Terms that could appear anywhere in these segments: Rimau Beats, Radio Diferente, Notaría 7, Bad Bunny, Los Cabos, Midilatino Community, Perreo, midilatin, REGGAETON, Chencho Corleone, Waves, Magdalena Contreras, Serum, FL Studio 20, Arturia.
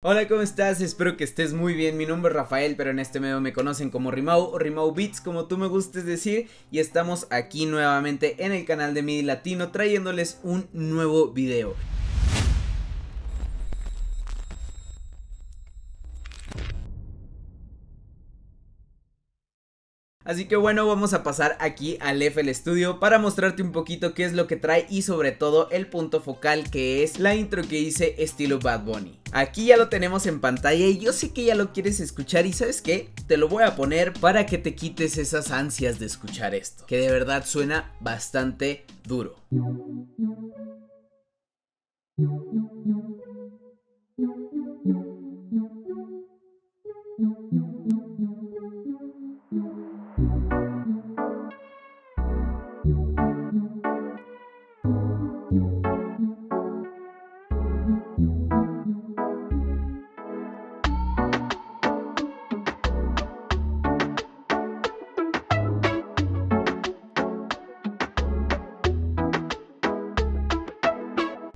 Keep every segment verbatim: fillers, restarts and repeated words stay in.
Hola, ¿cómo estás? Espero que estés muy bien. Mi nombre es Rafael, pero en este medio me conocen como Rimau o Rimau Beats, como tú me gustes decir. Y estamos aquí nuevamente en el canal de Midilatino trayéndoles un nuevo video. Así que bueno, vamos a pasar aquí al F L Studio para mostrarte un poquito qué es lo que trae y sobre todo el punto focal, que es la intro que hice estilo Bad Bunny. Aquí ya lo tenemos en pantalla y yo sé que ya lo quieres escuchar, y ¿sabes qué? Te lo voy a poner para que te quites esas ansias de escuchar esto, que de verdad suena bastante duro.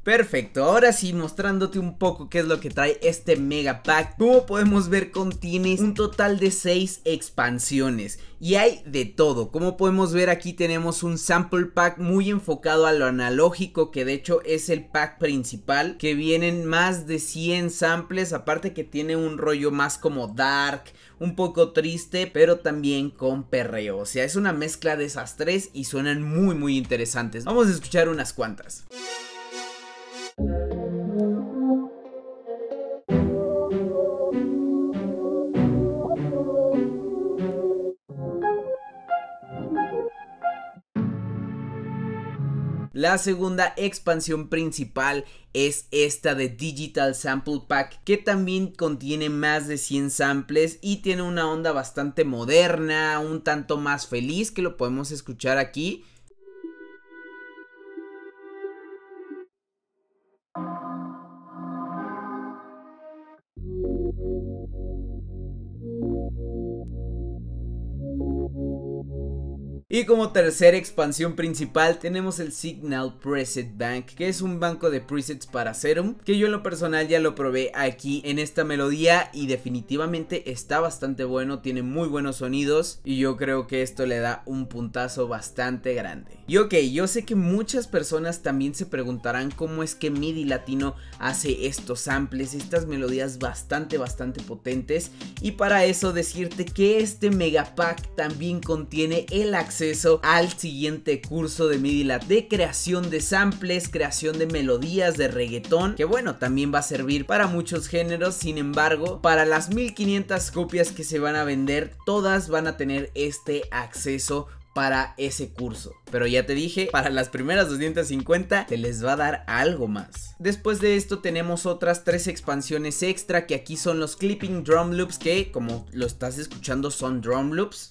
Perfecto, ahora sí, mostrándote un poco qué es lo que trae este mega pack. Como podemos ver, contiene un total de seis expansiones y hay de todo. Como podemos ver, aquí tenemos un sample pack muy enfocado a lo analógico, que de hecho es el pack principal, que vienen más de cien samples, aparte que tiene un rollo más como dark, un poco triste, pero también con perreo. O sea, es una mezcla de esas tres y suenan muy muy interesantes. Vamos a escuchar unas cuantas. La segunda expansión principal es esta de Digital Sample Pack, que también contiene más de cien samples y tiene una onda bastante moderna, un tanto más feliz, que lo podemos escuchar aquí. Y como tercera expansión principal tenemos el Signal Preset Bank, que es un banco de presets para Serum, que yo en lo personal ya lo probé aquí en esta melodía y definitivamente está bastante bueno, tiene muy buenos sonidos y yo creo que esto le da un puntazo bastante grande. Y ok, yo sé que muchas personas también se preguntarán cómo es que Midilatino hace estos samples, estas melodías bastante bastante potentes, y para eso decirte que este megapack también contiene el acceso al siguiente curso de Midilat de creación de samples, creación de melodías de reggaetón, que bueno, también va a servir para muchos géneros. Sin embargo, para las mil quinientas copias que se van a vender, todas van a tener este acceso para ese curso, pero ya te dije, para las primeras doscientas cincuenta se les va a dar algo más. Después de esto tenemos otras tres expansiones extra, que aquí son los Clipping Drum Loops, que como lo estás escuchando son drum loops.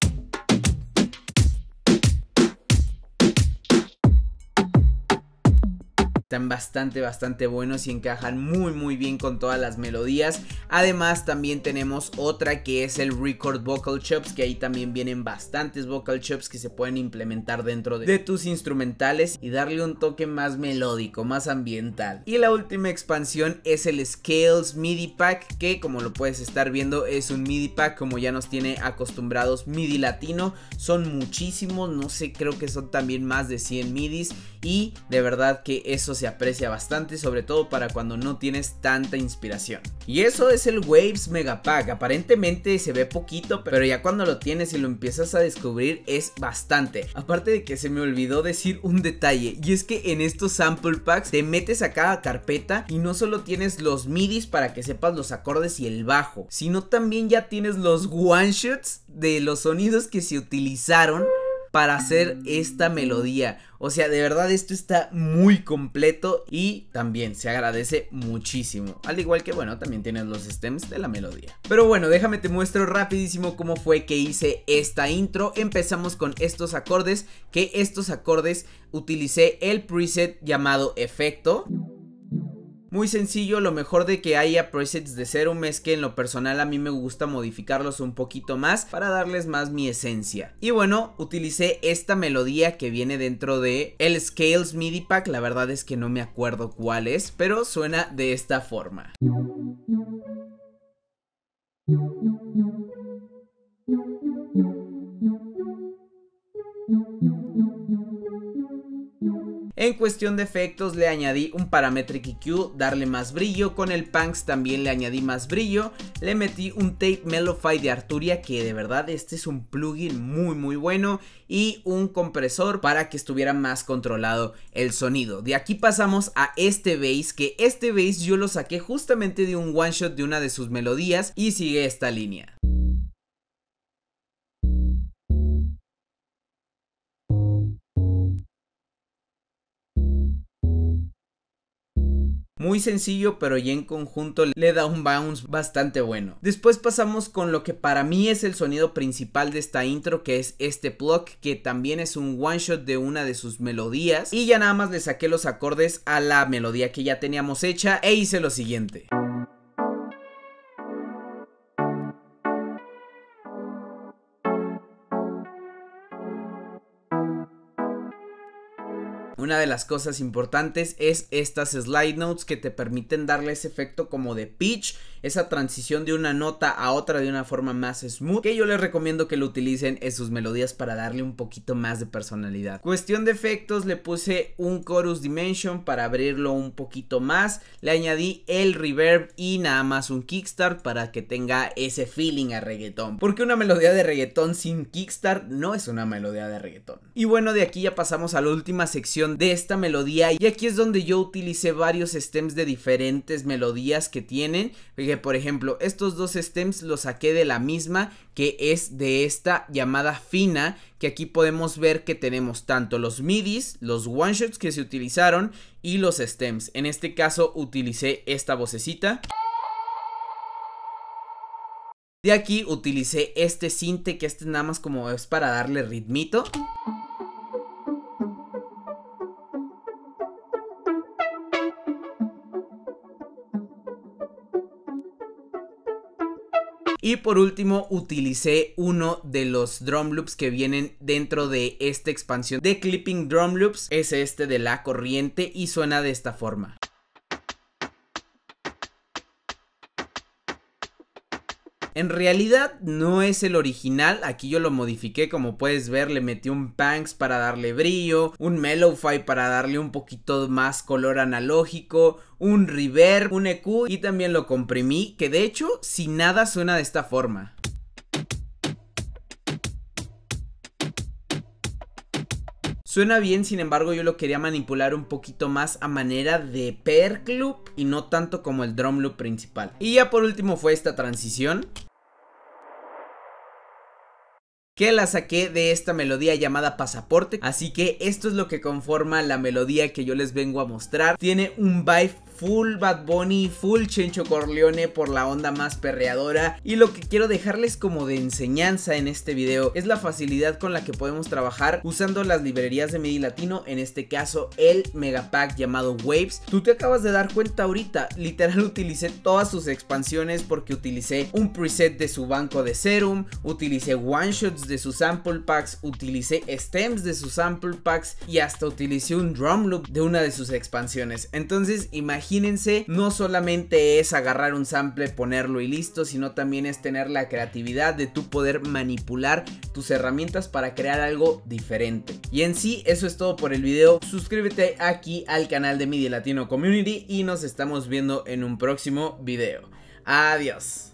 Están bastante bastante buenos y encajan muy muy bien con todas las melodías. Además también tenemos otra que es el Record Vocal Chops, que ahí también vienen bastantes vocal chops que se pueden implementar dentro de, de tus instrumentales y darle un toque más melódico, más ambiental. Y la última expansión es el Scales MIDI Pack, que como lo puedes estar viendo es un MIDI Pack, como ya nos tiene acostumbrados Midilatino. Son muchísimos, no sé, creo que son también más de cien midis, y de verdad que eso se aprecia bastante, sobre todo para cuando no tienes tanta inspiración. Y eso es el Waves Megapack. Aparentemente se ve poquito, pero ya cuando lo tienes y lo empiezas a descubrir es bastante. Aparte de que se me olvidó decir un detalle, y es que en estos sample packs te metes a cada carpeta y no solo tienes los midis para que sepas los acordes y el bajo, sino también ya tienes los one shots de los sonidos que se utilizaron para hacer esta melodía. O sea, de verdad esto está muy completo y también se agradece muchísimo, al igual que bueno, también tienes los stems de la melodía. Pero bueno, déjame te muestro rapidísimo cómo fue que hice esta intro. Empezamos con estos acordes, que estos acordes utilicé el preset llamado efecto, Muy sencillo, lo mejor de que haya presets de Serum es que en lo personal a mí me gusta modificarlos un poquito más para darles más mi esencia. Y bueno, utilicé esta melodía que viene dentro de el Scales MIDI Pack, la verdad es que no me acuerdo cuál es, pero suena de esta forma. En cuestión de efectos le añadí un Parametric E Q, darle más brillo, con el Punks también le añadí más brillo, le metí un Tape Mellify de Arturia, que de verdad este es un plugin muy muy bueno, y un compresor para que estuviera más controlado el sonido. De aquí pasamos a este bass, que este bass yo lo saqué justamente de un one shot de una de sus melodías y sigue esta línea. Muy sencillo, pero ya en conjunto le da un bounce bastante bueno. Después pasamos con lo que para mí es el sonido principal de esta intro, que es este plug, que también es un one shot de una de sus melodías. Y ya nada más le saqué los acordes a la melodía que ya teníamos hecha e hice lo siguiente. Una de las cosas importantes es estas slide notes que te permiten darle ese efecto como de pitch, esa transición de una nota a otra de una forma más smooth, que yo les recomiendo que lo utilicen en sus melodías para darle un poquito más de personalidad. Cuestión de efectos, le puse un chorus dimension para abrirlo un poquito más, le añadí el reverb y nada más un kickstart para que tenga ese feeling a reggaetón, porque una melodía de reggaetón sin kickstart no es una melodía de reggaetón. Y bueno, de aquí ya pasamos a la última sección de esta melodía, y aquí es donde yo utilicé varios stems de diferentes melodías que tienen, que por ejemplo estos dos stems los saqué de la misma, que es de esta llamada fina, que aquí podemos ver que tenemos tanto los midis, los one shots que se utilizaron y los stems. En este caso utilicé esta vocecita. De aquí utilicé este sinte, que este nada más como es para darle ritmito. Y por último utilicé uno de los drum loops que vienen dentro de esta expansión de Clipping Drum Loops, es este de la corriente y suena de esta forma. En realidad no es el original, aquí yo lo modifiqué, como puedes ver le metí un Punks para darle brillo, un Mellify para darle un poquito más color analógico, un reverb, un E Q y también lo comprimí, que de hecho sin nada suena de esta forma. Suena bien, sin embargo yo lo quería manipular un poquito más a manera de perk loop y no tanto como el drum loop principal. Y ya por último fue esta transición, que la saqué de esta melodía llamada Pasaporte. Así que esto es lo que conforma la melodía que yo les vengo a mostrar. Tiene un vibe full Bad Bunny, full Chencho Corleone por la onda más perreadora, y lo que quiero dejarles como de enseñanza en este video es la facilidad con la que podemos trabajar usando las librerías de MIDI Latino, en este caso el megapack llamado Waves. Tú te acabas de dar cuenta ahorita, literal utilicé todas sus expansiones porque utilicé un preset de su banco de Serum, utilicé one shots de sus sample packs, utilicé stems de sus sample packs y hasta utilicé un drum loop de una de sus expansiones. Entonces imagínate, Imagínense, no solamente es agarrar un sample, ponerlo y listo, sino también es tener la creatividad de tú poder manipular tus herramientas para crear algo diferente. Y en sí, eso es todo por el video. Suscríbete aquí al canal de Midilatino Community y nos estamos viendo en un próximo video. Adiós.